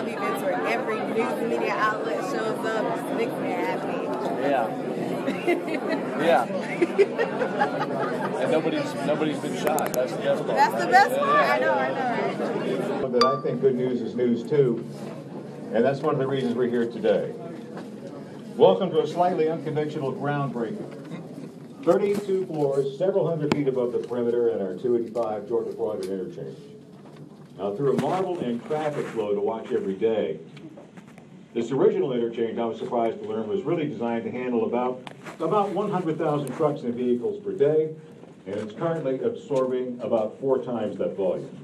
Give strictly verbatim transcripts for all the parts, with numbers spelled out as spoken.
love events where every news media outlet shows up. It makes me happy. Yeah. Yeah. And nobody's nobody's been shot. That's the best part. That's the best part. I know, I know. But I think good news is news too, and that's one of the reasons we're here today. Welcome to a slightly unconventional groundbreaking. thirty-two floors, several hundred feet above the perimeter at our two eighty-five Georgia four hundred interchange. Now, through a marvel and traffic flow to watch every day, this original interchange, I was surprised to learn, was really designed to handle about, about one hundred thousand trucks and vehicles per day, and it's currently absorbing about four times that volume.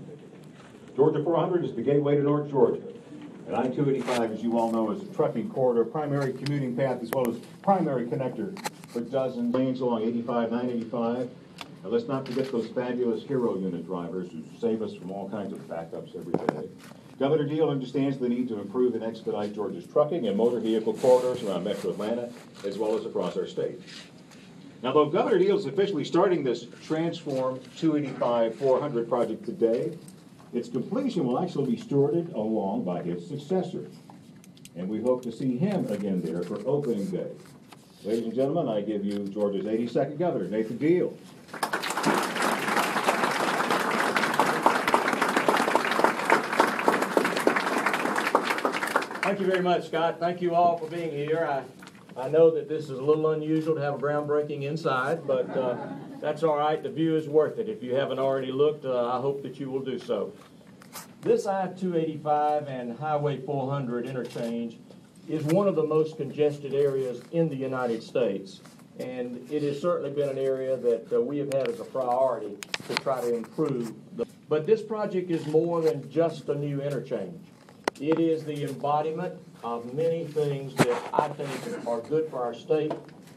Georgia four hundred is the gateway to North Georgia. And I two eighty-five, as you all know, is a trucking corridor, primary commuting path, as well as primary connector for dozens of lanes along eighty-five, nine eighty-five. And let's not forget those fabulous hero unit drivers who save us from all kinds of backups every day. Governor Deal understands the need to improve and expedite Georgia's trucking and motor vehicle corridors around metro Atlanta, as well as across our state. Now, though Governor Deal is officially starting this Transform two eighty-five four hundred project today, its completion will actually be stewarded along by his successor, and we hope to see him again there for opening day. Ladies and gentlemen, I give you Georgia's eighty-second governor, Nathan Deal. Thank you very much, Scott. Thank you all for being here. I, I know that this is a little unusual to have a groundbreaking inside, but uh, that's all right. The view is worth it. If you haven't already looked, uh, I hope that you will do so. This I two eighty-five and Highway four hundred interchange is one of the most congested areas in the United States, and it has certainly been an area that uh, we have had as a priority to try to improve. The but this project is more than just a new interchange. It is the embodiment of many things that I think are good for our state.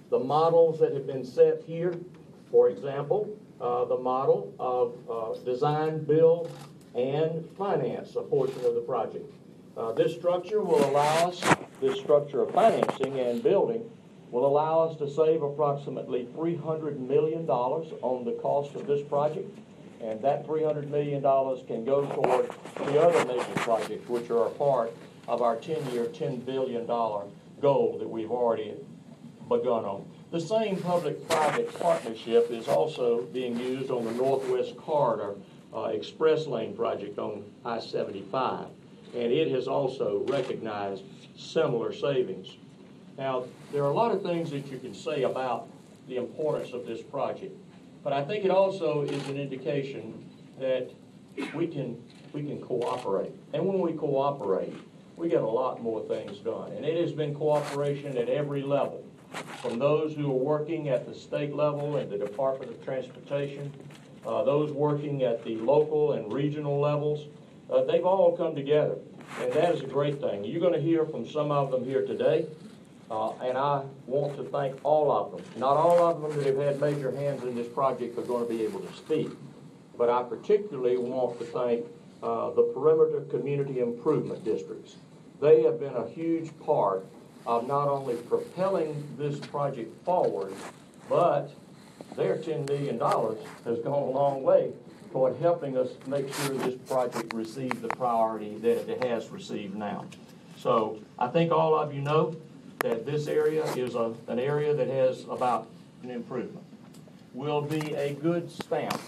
The models that have been set here, for example, uh, the model of uh, design, build, and finance a portion of the project. Uh, this structure will allow us, this structure of financing and building, will allow us to save approximately three hundred million dollars on the cost of this project. And that three hundred million dollars can go toward the other major projects, which are a part of our ten-year, ten billion dollar goal that we've already begun on. The same public-private partnership is also being used on the Northwest Corridor uh, Express Lane project on I seventy-five, and it has also recognized similar savings. Now, there are a lot of things that you can say about the importance of this project, but I think it also is an indication that we can, we can cooperate. And when we cooperate, we get a lot more things done. And it has been cooperation at every level, from those who are working at the state level and the Department of Transportation, uh, those working at the local and regional levels. Uh, they've all come together, and that is a great thing. You're going to hear from some of them here today, uh, and I want to thank all of them. Not all of them that have had major hands in this project are going to be able to speak, but I particularly want to thank uh, the Perimeter Community Improvement Districts. They have been a huge part of not only propelling this project forward, but their ten million dollars has gone a long way toward helping us make sure this project receives the priority that it has received now. So I think all of you know that this area is a, an area that has about an improvement. Will be a good stamp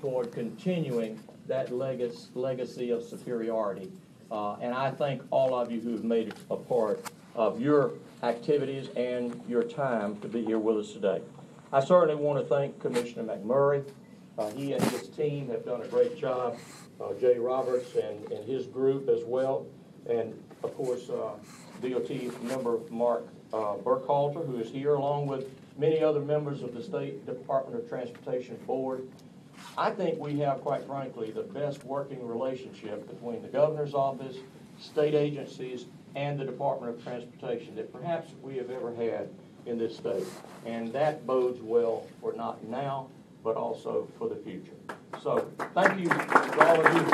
toward continuing that legacy, legacy of superiority. Uh, and I thank all of you who have made it a part of your activities and your time to be here with us today. I certainly want to thank Commissioner McMurry. Uh, he and his team have done a great job, uh, Jay Roberts and, and his group as well, and of course uh, D O T member Mark uh, Burkhalter, who is here, along with many other members of the State Department of Transportation Board. I think we have, quite frankly, the best working relationship between the governor's office, state agencies, and the Department of Transportation that perhaps we have ever had in this state. And that bodes well for not now, but also for the future. So thank you to all of you.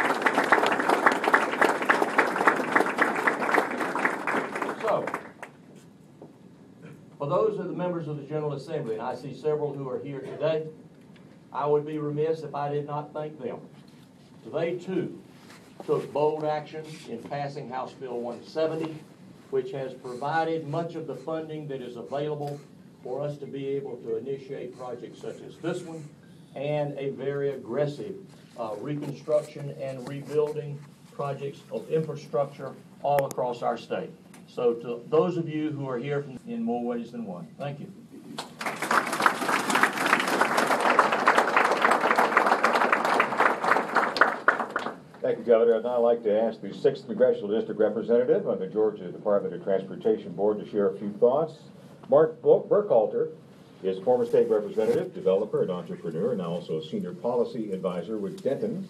So for those of the members of the General Assembly, and I see several who are here today, I would be remiss if I did not thank them. They too took bold action in passing House Bill one seventy, which has provided much of the funding that is available for us to be able to initiate projects such as this one, and a very aggressive uh, reconstruction and rebuilding projects of infrastructure all across our state. So to those of you who are here from, in more ways than one, thank you. Thank you, Governor. I'd now like to ask the sixth Congressional District Representative on the Georgia Department of Transportation Board to share a few thoughts. Mark Burkhalter is former state representative, developer, and entrepreneur, and now also a senior policy advisor with Denton.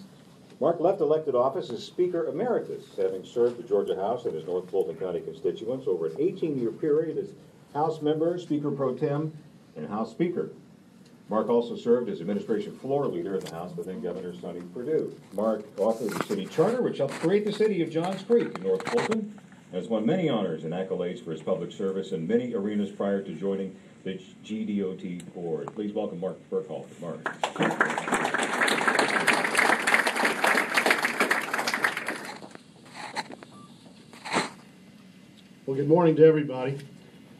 Mark left elected office as Speaker Emeritus, having served the Georgia House and his North Fulton County constituents over an eighteen-year period as House member, Speaker Pro Tem, and House Speaker. Mark also served as administration floor leader in the House with then Governor Sonny Perdue. Mark authored the city charter, which helped create the city of Johns Creek in North Fulton, and has won many honors and accolades for his public service in many arenas prior to joining the G D O T board. Please welcome Mark Burkhalter. Mark. Well, good morning to everybody.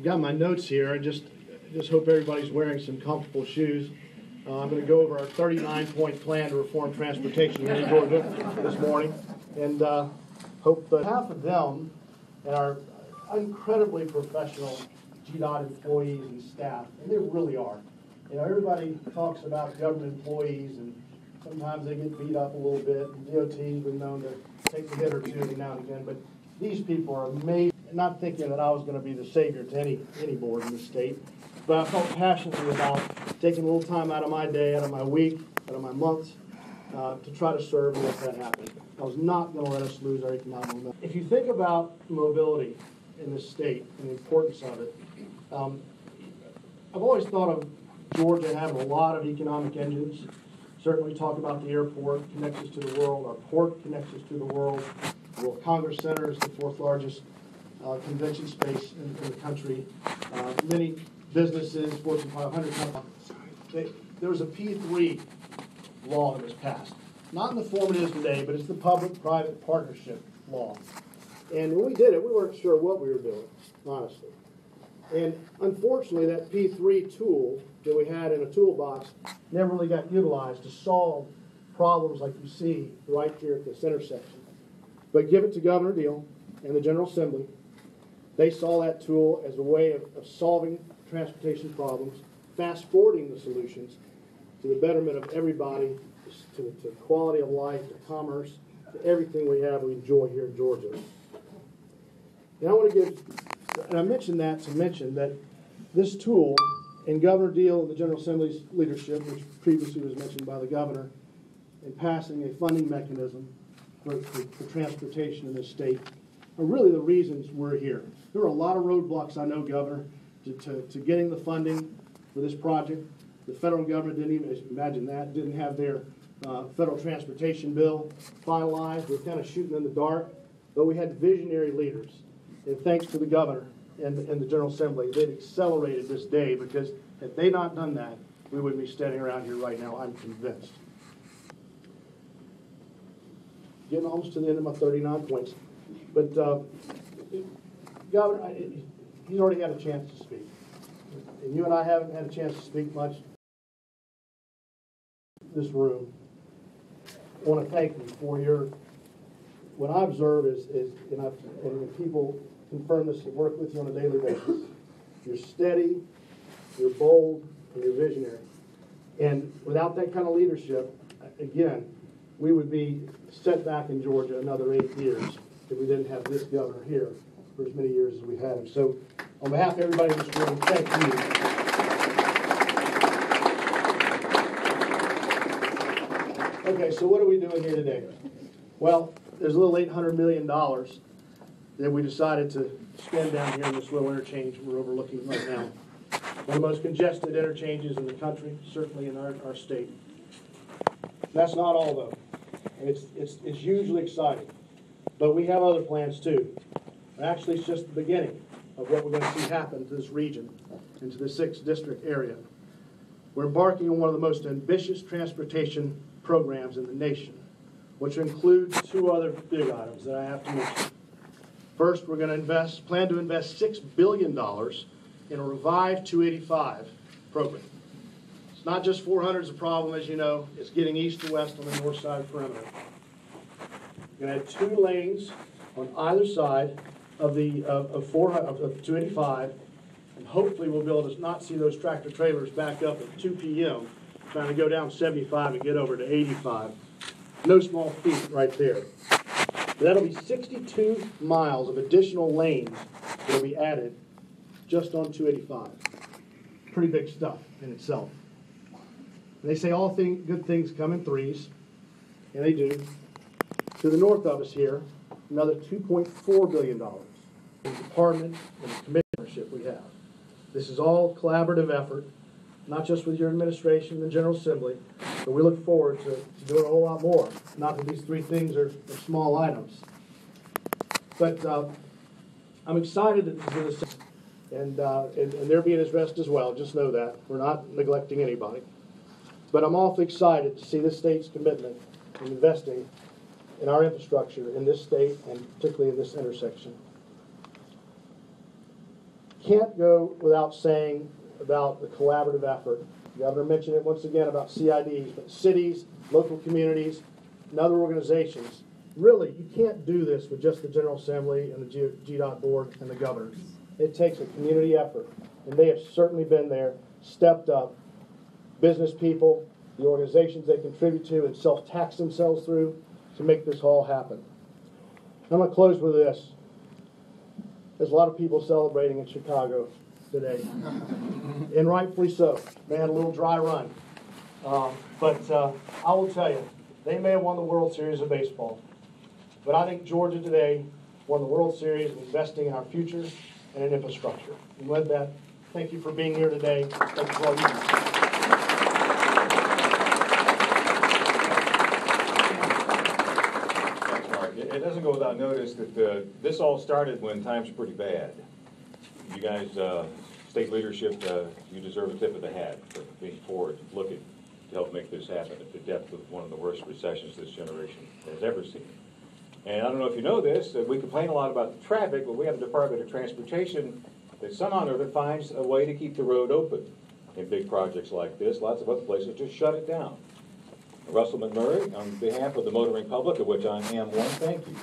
I've got my notes here. I just, just hope everybody's wearing some comfortable shoes. Uh, I'm going to go over our thirty-nine point plan to reform transportation in Georgia this morning, and uh, hope that half of them and our incredibly professional G D O T employees and staff, and they really are. You know, everybody talks about government employees, and sometimes they get beat up a little bit. And D O Ts were known to take a hit or two every now and again, but these people are amazing. Not thinking that I was going to be the savior to any, any board in the state, but I felt passionately about taking a little time out of my day, out of my week, out of my months, uh, to try to serve and let that happen. I was not going to let us lose our economic momentum. If you think about mobility in the state and the importance of it, um, I've always thought of Georgia having a lot of economic engines. Certainly talk about the airport, connects us to the world, our port connects us to the world, the World Congress Center is the fourth largest Uh, convention space in, in the country. Uh, many businesses, Fortune five hundred companies. They, there was a P three law that was passed. Not in the form it is today, but it's the public-private partnership law. And when we did it, we weren't sure what we were doing, honestly. And unfortunately, that P three tool that we had in a toolbox never really got utilized to solve problems like you see right here at this intersection. But give it to Governor Deal and the General Assembly. They saw that tool as a way of, of solving transportation problems, fast-forwarding the solutions to the betterment of everybody, to, to quality of life, to commerce, to everything we have we enjoy here in Georgia. And I want to give, and I mentioned that to mention that this tool, and Governor Deal and the General Assembly's leadership, which previously was mentioned by the governor, in passing a funding mechanism for, for, for transportation in this state, are really the reasons we're here. There are a lot of roadblocks, I know, Governor, to, to, to getting the funding for this project. The federal government didn't even, imagine that, didn't have their uh, federal transportation bill finalized. We're kind of shooting in the dark, but we had visionary leaders. And thanks to the governor and, and the General Assembly, they've accelerated this day, because had they not done that, we wouldn't be standing around here right now, I'm convinced. Getting almost to the end of my thirty-nine points. But uh, Governor, I, he's already had a chance to speak. And you and I haven't had a chance to speak much in this room. I want to thank you for your, what I observe is, is and, I've, and people confirm this and work with you on a daily basis, you're steady, you're bold, and you're visionary. And without that kind of leadership, again, we would be set back in Georgia another eight years. If we didn't have this governor here for as many years as we had him. So on behalf of everybody in this room, thank you. Okay, so what are we doing here today? Well, there's a little eight hundred million dollars that we decided to spend down here in this little interchange we're overlooking right now. One of the most congested interchanges in the country, certainly in our, our state. That's not all, though. And it's, it's, it's hugely exciting. But we have other plans, too. Actually, it's just the beginning of what we're going to see happen to this region and to the sixth district area. We're embarking on one of the most ambitious transportation programs in the nation. which includes two other big items that I have to mention. First, we're going to invest, plan to invest six billion dollars in a revived two eighty-five program. It's not just four hundred is a problem, as you know. It's getting east to west on the north side of perimeter. We're going to have two lanes on either side of the of, of, four hundred, of two eighty-five, and hopefully we'll be able to not see those tractor trailers back up at two p m trying to go down seventy-five and get over to eighty-five. No small feat right there. That'll be sixty-two miles of additional lanes that'll be added just on two eighty-five. Pretty big stuff in itself. And they say all thing, good things come in threes, and they do. To the north of us here, another two point four billion dollars in the department and the commissionership we have. This is all collaborative effort, not just with your administration and the General Assembly, but we look forward to, to doing a whole lot more. Not that these three things are, are small items. But uh, I'm excited that this is and, uh, and, and they're being addressed as well. Just know that. We're not neglecting anybody. But I'm awfully excited to see this state's commitment in investing in our infrastructure in this state and particularly in this intersection. Can't go without saying about the collaborative effort. The governor mentioned it once again about C I Ds, but cities, local communities, and other organizations. Really, you can't do this with just the General Assembly and the G DOT board and the governors. It takes a community effort, and they have certainly been there, stepped up. Business people, the organizations they contribute to and self-tax themselves through to make this all happen. I'm going to close with this. There's a lot of people celebrating in Chicago today, and rightfully so. They had a little dry run. Um, but uh, I will tell you, they may have won the World Series of Baseball, but I think Georgia today won the World Series in investing in our future and in infrastructure. And with that, thank you for being here today. Thank you for all you do. It doesn't go without notice that uh, this all started when times were pretty bad. You guys, uh, state leadership, uh, you deserve a tip of the hat for being forward-looking to help make this happen at the depth of one of the worst recessions this generation has ever seen. And I don't know if you know this, that we complain a lot about the traffic, but we have a Department of Transportation that somehow or other finds a way to keep the road open in big projects like this. Lots of other places just shut it down. Russell McMurry, on behalf of the motoring public, of which I am one, thank you.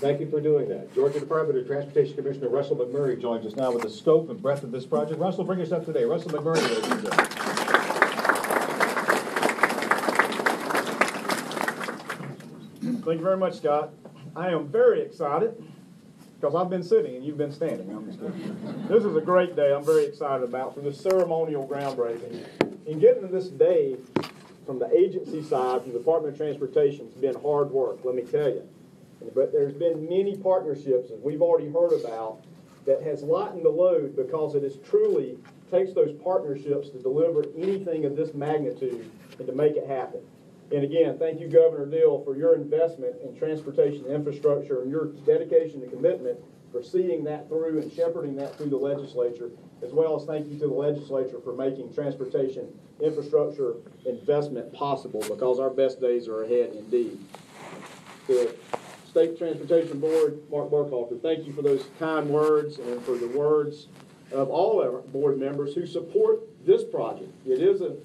Thank you for doing that. Georgia Department of Transportation Commissioner Russell McMurry joins us now with the scope and breadth of this project. Russell, bring us up today. Russell McMurry, ladies and gentlemen. Thank you very much, Scott. I am very excited because I've been sitting and you've been standing. I'm just kidding. This is a great day I'm very excited about, from the ceremonial groundbreaking. And getting to this day, from the agency side, from the Department of Transportation, it's been hard work, let me tell you. But there's been many partnerships, as we've already heard about, that has lightened the load because it is truly takes those partnerships to deliver anything of this magnitude and to make it happen. And again, thank you, Governor Deal, for your investment in transportation infrastructure and your dedication and commitment for seeing that through and shepherding that through the legislature, as well as thank you to the legislature for making transportation infrastructure investment possible, because our best days are ahead indeed. The State Transportation Board, Mark Burkhalter, thank you for those kind words and for the words of all our board members who support this project. It is of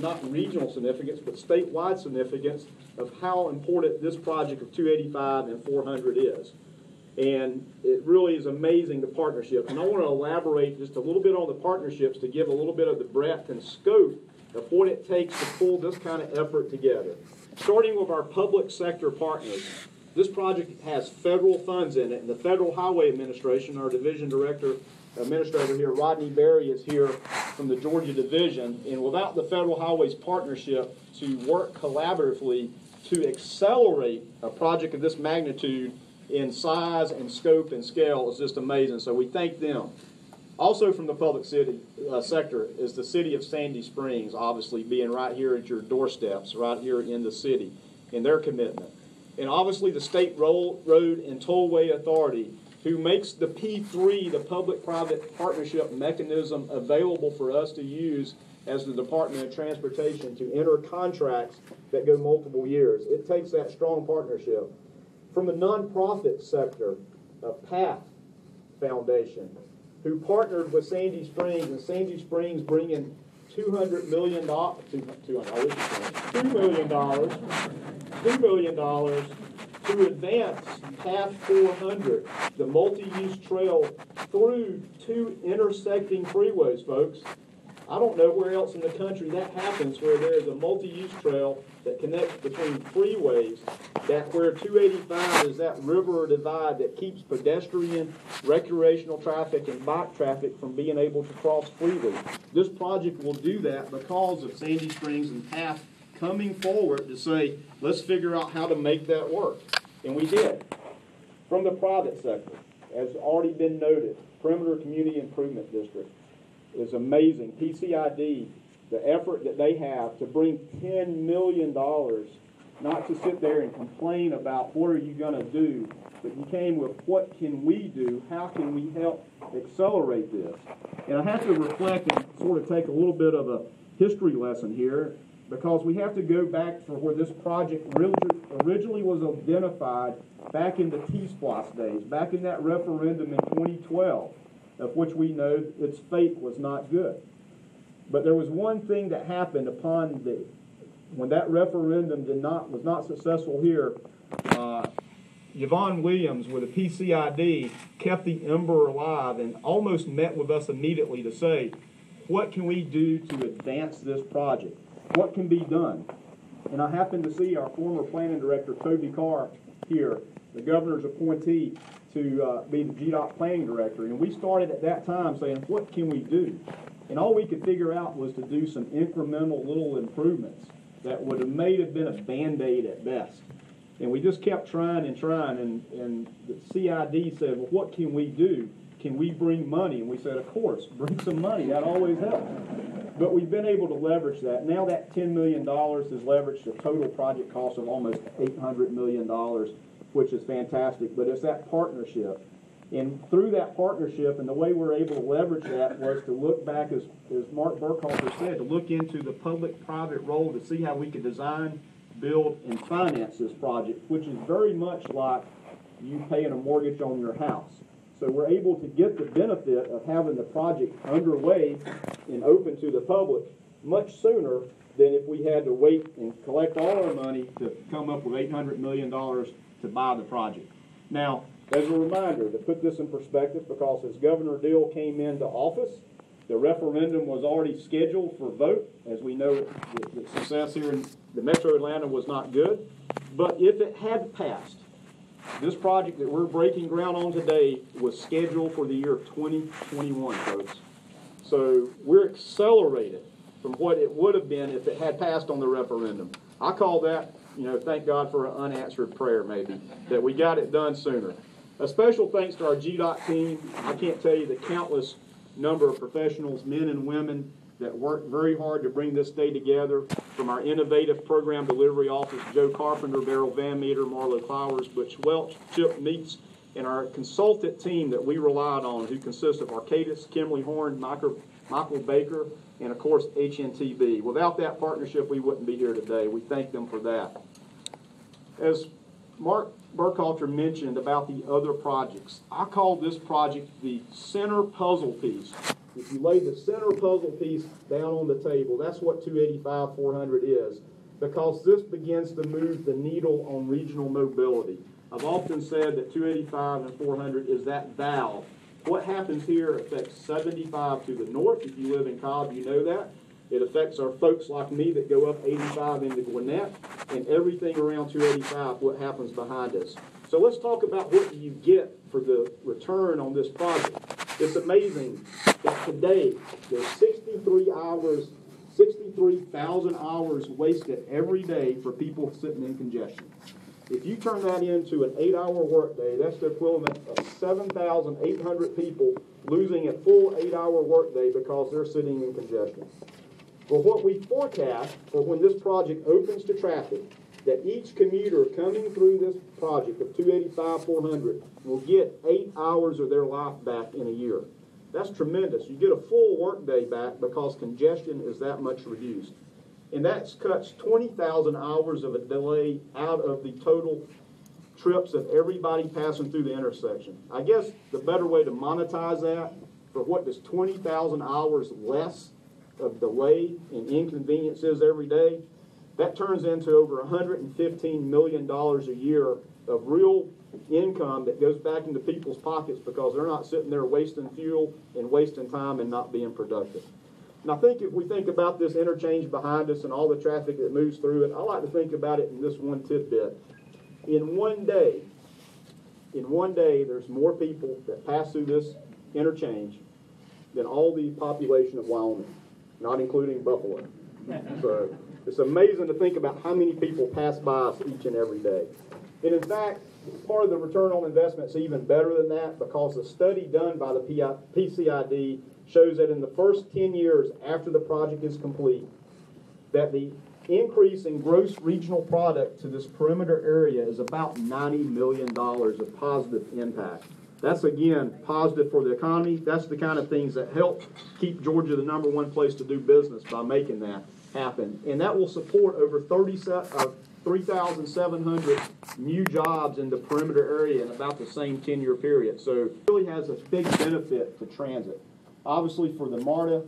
not regional significance, but statewide significance of how important this project of two eighty-five and four hundred is. And it really is amazing, the partnership. And I want to elaborate just a little bit on the partnerships to give a little bit of the breadth and scope of what it takes to pull this kind of effort together. Starting with our public sector partners, this project has federal funds in it. And the Federal Highway Administration, our division director, administrator here, Rodney Berry, is here from the Georgia division. And without the Federal Highways partnership to work collaboratively to accelerate a project of this magnitude in size and scope and scale is just amazing, so we thank them. Also from the public city uh, sector is the city of Sandy Springs, obviously being right here at your doorsteps, right here in the city, and their commitment. And obviously the State Road and Tollway Authority, who makes the P three, the public-private partnership mechanism, available for us to use as the Department of Transportation to enter contracts that go multiple years. It takes that strong partnership. From the nonprofit sector, uh, PATH Foundation, who partnered with Sandy Springs, and Sandy Springs bringing two hundred million dollars, two million dollars to advance PATH four hundred, the multi-use trail through two intersecting freeways, folks. I don't know where else in the country that happens, where there is a multi-use trail that connects between freeways, that where two eighty-five is that river divide that keeps pedestrian, recreational traffic, and bike traffic from being able to cross freely. This project will do that because of Sandy Springs and PATH coming forward to say, let's figure out how to make that work. And we did. From the private sector, as already been noted, Perimeter Community Improvement District is amazing. P C I D, the effort that they have to bring ten million dollars, not to sit there and complain about what are you going to do, but you came with what can we do, how can we help accelerate this. And I have to reflect and sort of take a little bit of a history lesson here, because we have to go back for where this project originally was identified back in the T SPLOS days, back in that referendum in twenty twelve, of which we know its fate was not good. But there was one thing that happened upon the, when that referendum did not, was not successful here, uh, Yvonne Williams with the P C I D kept the ember alive and almost met with us immediately to say, what can we do to advance this project? What can be done? And I happened to see our former planning director, Toby Carr, here, the governor's appointee to uh, be the G DOT planning director. And we started at that time saying, what can we do? And all we could figure out was to do some incremental little improvements that would have may have been a Band-Aid at best. And we just kept trying and trying, and, and the C I D said, well, what can we do? Can we bring money? And we said, of course, bring some money. That always helps. But we've been able to leverage that. Now that ten million dollars is leveraged to total project cost of almost eight hundred million dollars, which is fantastic. But it's that partnership. And through that partnership and the way we're able to leverage that was to look back, as, as Mark Burkhalter said, to look into the public-private role to see how we could design, build, and finance this project, which is very much like you paying a mortgage on your house. So we're able to get the benefit of having the project underway and open to the public much sooner than if we had to wait and collect all our money to come up with eight hundred million dollars to buy the project. Now, as a reminder, to put this in perspective, because as Governor Deal came into office, the referendum was already scheduled for vote. As we know, the, the success here in the Metro Atlanta was not good. But if it had passed, this project that we're breaking ground on today was scheduled for the year of twenty twenty-one, folks. So we're accelerated from what it would have been if it had passed on the referendum. I call that, you know, thank God for an unanswered prayer, maybe, that we got it done sooner. A special thanks to our G DOT team. I can't tell you the countless number of professionals, men and women, that worked very hard to bring this day together, from our innovative program delivery office, Joe Carpenter, Beryl Van Meter, Marlo Flowers, Butch Welch, Chip Meeks, and our consultant team that we relied on, who consists of Arcadis, Kimley Horn, Michael, Michael Baker, and of course H N T B. Without that partnership, we wouldn't be here today. We thank them for that. As Mark Burkhalter mentioned about the other projects, I call this project the center puzzle piece. If you lay the center puzzle piece down on the table, that's what two eighty-five four hundred is, because this begins to move the needle on regional mobility. I've often said that two eighty-five and four hundred is that valve. What happens here affects seventy-five to the north. If you live in Cobb, you know that. It affects our folks like me that go up eighty-five into Gwinnett, and everything around two eighty-five, what happens behind us. So let's talk about what do you get for the return on this project. It's amazing that today there's sixty-three hours, sixty-three thousand hours wasted every day for people sitting in congestion. If you turn that into an eight-hour workday, that's the equivalent of seven thousand eight hundred people losing a full eight-hour workday because they're sitting in congestion. Well, what we forecast for when this project opens to traffic, that each commuter coming through this project of two eighty-five four hundred will get eight hours of their life back in a year. That's tremendous. You get a full workday back because congestion is that much reduced. And that cuts twenty thousand hours of a delay out of the total trips of everybody passing through the intersection. I guess the better way to monetize that, for what does twenty thousand hours less of delay and inconveniences every day, that turns into over one hundred fifteen million dollars a year of real income that goes back into people's pockets because they're not sitting there wasting fuel and wasting time and not being productive. And I think if we think about this interchange behind us and all the traffic that moves through it, I like to think about it in this one tidbit. In one day, in one day, there's more people that pass through this interchange than all the population of Wyoming, not including Buffalo. So it's amazing to think about how many people pass by us each and every day. And in fact, part of the return on investment is even better than that because the study done by the P C I D shows that in the first ten years after the project is complete, that the increase in gross regional product to this perimeter area is about ninety million dollars of positive impact. That's, again, positive for the economy. That's the kind of things that help keep Georgia the number one place to do business by making that happen. And that will support over thirty-seven, uh, three thousand seven hundred new jobs in the perimeter area in about the same ten-year period. So it really has a big benefit to transit. Obviously, for the MARTA,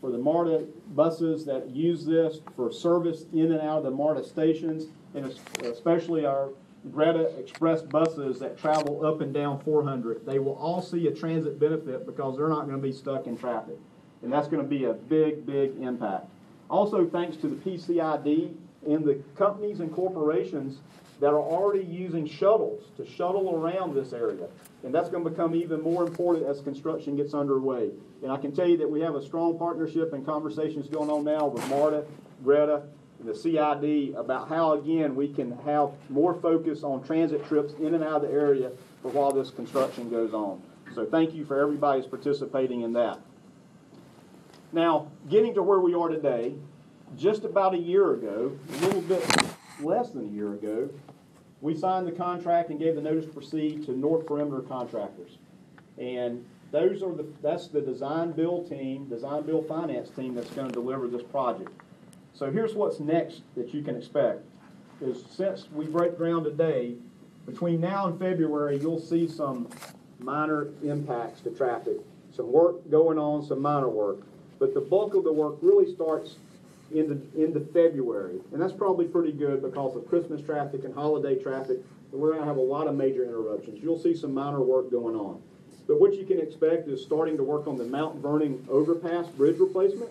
for the MARTA buses that use this for service in and out of the MARTA stations, and especially our Greta Express buses that travel up and down four hundred, they will all see a transit benefit because they're not going to be stuck in traffic. And that's going to be a big, big impact. Also, thanks to the P C I D and the companies and corporations that are already using shuttles to shuttle around this area. And that's going to become even more important as construction gets underway. And I can tell you that we have a strong partnership and conversations going on now with MARTA, Greta, the C I D about how, again, we can have more focus on transit trips in and out of the area for while this construction goes on. So thank you for everybody's participating in that. Now, getting to where we are today, just about a year ago, a little bit less than a year ago, we signed the contract and gave the notice to proceed to North Perimeter Contractors. And those are the, that's the design build team, design build finance team that's going to deliver this project. So here's what's next that you can expect, is since we break ground today, between now and February, you'll see some minor impacts to traffic, some work going on, some minor work. But the bulk of the work really starts into, into February, and that's probably pretty good because of Christmas traffic and holiday traffic, and we're going to have a lot of major interruptions. You'll see some minor work going on. But what you can expect is starting to work on the Mount Vernon overpass bridge replacement.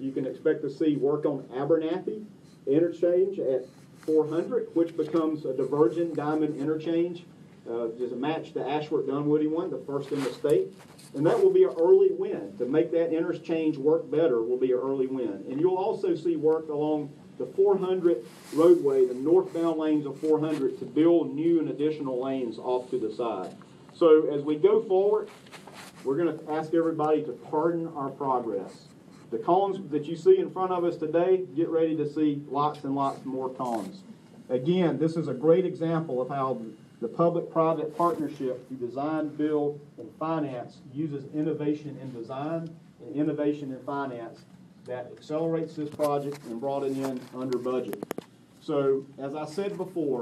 You can expect to see work on Abernathy interchange at four hundred, which becomes a divergent diamond interchange, uh, just a match to Ashworth-Dunwoody one, the first in the state. And that will be an early win. To make that interchange work better will be an early win. And you'll also see work along the four hundred roadway, the northbound lanes of four hundred, to build new and additional lanes off to the side. So as we go forward, we're going to ask everybody to pardon our progress. The cones that you see in front of us today, get ready to see lots and lots more cones. Again, this is a great example of how the public-private partnership through design, build, and finance uses innovation in design and innovation in finance that accelerates this project and brought it in under budget. So as I said before,